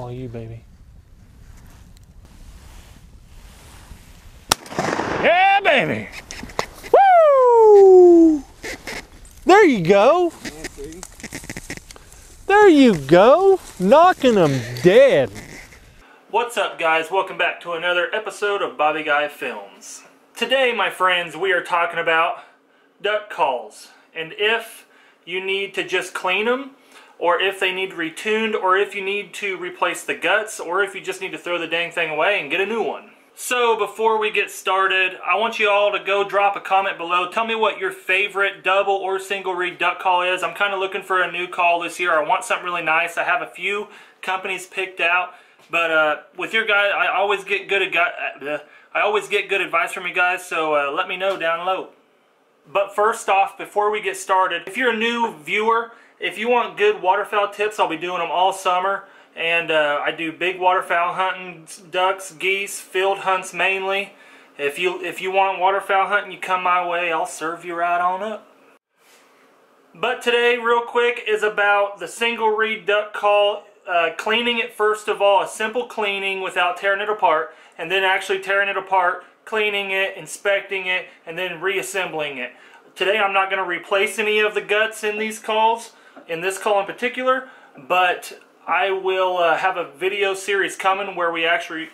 All you, baby. Yeah, baby! Woo! There you go! There you go! Knocking them dead! What's up, guys? Welcome back to another episode of Bobby Guy Films. Today, my friends, we are talking about duck calls, and if you need to just clean them, or if they need retuned, or if you need to replace the guts, or if you just need to throw the dang thing away and get a new one. So before we get started, I want you all to go drop a comment below. Tell me what your favorite double or single reed duck call is. I'm kind of looking for a new call this year. I want something really nice. I have a few companies picked out, but with your guys, I always get good advice from you guys, so let me know down below. But first off, before we get started, if you're a new viewer, if you want good waterfowl tips, I'll be doing them all summer. And I do big waterfowl hunting, ducks, geese, field hunts mainly. If you want waterfowl hunting, you come my way, I'll serve you right on up. But today, real quick, is about the single reed duck call. Cleaning it first of all, a simple cleaning without tearing it apart, and then actually tearing it apart, cleaning it, inspecting it, and then reassembling it. Today I'm not going to replace any of the guts in these calls, in this call in particular, but I will have a video series coming where we actually,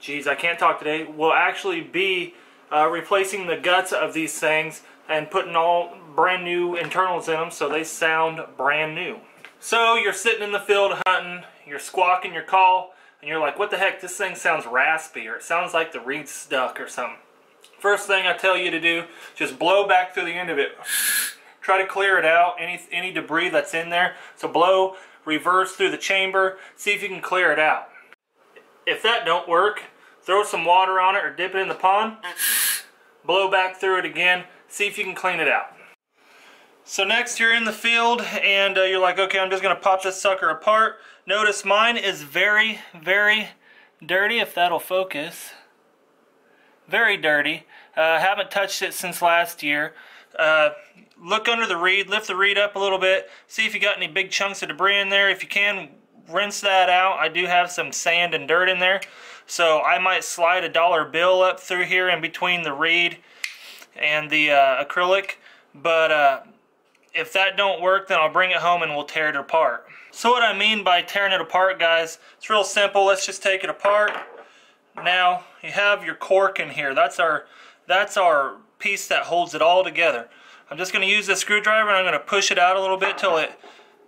geez, I can't talk today, we'll actually be replacing the guts of these things and putting all brand new internals in them so they sound brand new. So you're sitting in the field hunting, you're squawking your call, and you're like, what the heck, this thing sounds raspy, or it sounds like the reed's stuck or something. First thing I tell you to do, just blow back through the end of it. Try to clear it out, any debris that's in there. So blow, reverse through the chamber, see if you can clear it out. If that don't work, throw some water on it or dip it in the pond, blow back through it again, see if you can clean it out. So next you're in the field and you're like, okay, I'm just going to pop this sucker apart. Notice mine is very, very dirty, if that'll focus. Very dirty. Haven't touched it since last year. Look under the reed, lift the reed up a little bit, see if you got any big chunks of debris in there. If you can, rinse that out. I do have some sand and dirt in there. So I might slide $1 bill up through here in between the reed and the acrylic. But if that don't work, then I'll bring it home and we'll tear it apart. So what I mean by tearing it apart, guys, it's real simple. Let's just take it apart. Now you have your cork in here. That's our piece that holds it all together. I'm just going to use this screwdriver and I'm going to push it out a little bit till it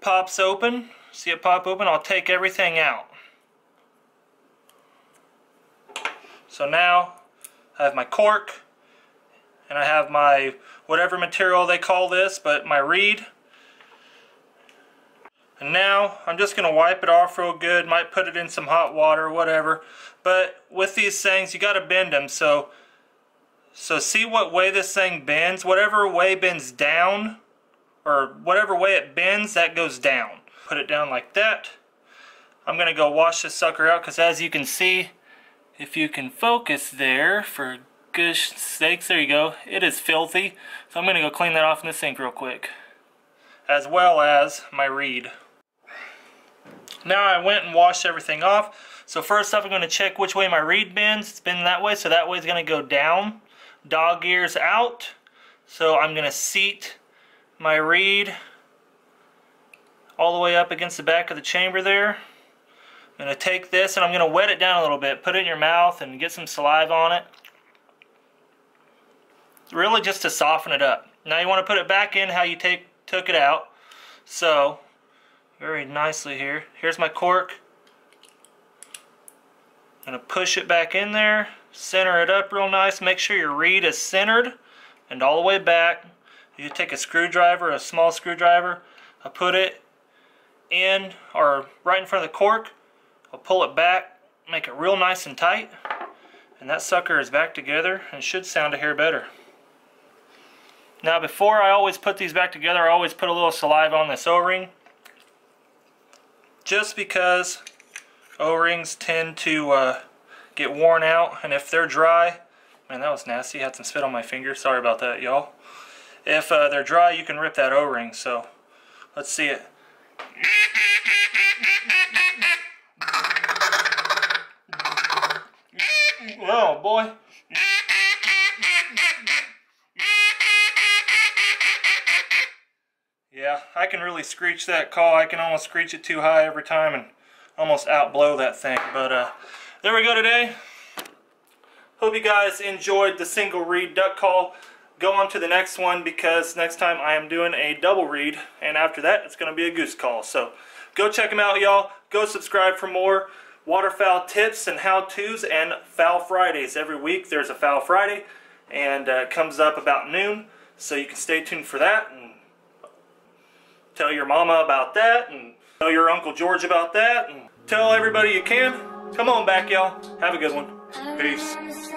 pops open. See it pop open? I'll take everything out. So now I have my cork. And I have my, whatever material they call this, but my reed. And now I'm just going to wipe it off real good. Might put it in some hot water, whatever. But with these things, you got to bend them. So see what way this thing bends. Whatever way bends down, or whatever way it bends, that goes down. Put it down like that. I'm going to go wash this sucker out because as you can see, if you can focus there for gosh sakes, there you go, it is filthy, so I'm going to go clean that off in the sink real quick, as well as my reed. Now I went and washed everything off, so first off I'm going to check which way my reed bends. It's bending that way, so that way is going to go down, dog ears out, so I'm going to seat my reed all the way up against the back of the chamber there. I'm going to take this and I'm going to wet it down a little bit, put it in your mouth and get some saliva on it. Really just to soften it up. Now you want to put it back in how you took it out. So, very nicely here. Here's my cork. I'm going to push it back in there. Center it up real nice. Make sure your reed is centered and all the way back. You take a screwdriver, a small screwdriver. I put it in or right in front of the cork. I'll pull it back. Make it real nice and tight. And that sucker is back together and should sound a hair better. Now before I always put these back together, I always put a little saliva on this O-ring. Just because O-rings tend to get worn out, and if they're dry, man that was nasty, I had some spit on my finger, sorry about that y'all. If they're dry you can rip that O-ring, so let's see it. screech that call. I can almost screech it too high every time and almost outblow that thing. But there we go today. Hope you guys enjoyed the single reed duck call. Go on to the next one, because next time I am doing a double reed, and after that it's going to be a goose call. So go check them out, y'all. Go subscribe for more waterfowl tips and how-tos, and Fowl Fridays. Every week there's a Fowl Friday, and it comes up about noon, so you can stay tuned for that, and tell your mama about that, and tell your Uncle George about that, and tell everybody you can. Come on back, y'all. Have a good one. Peace.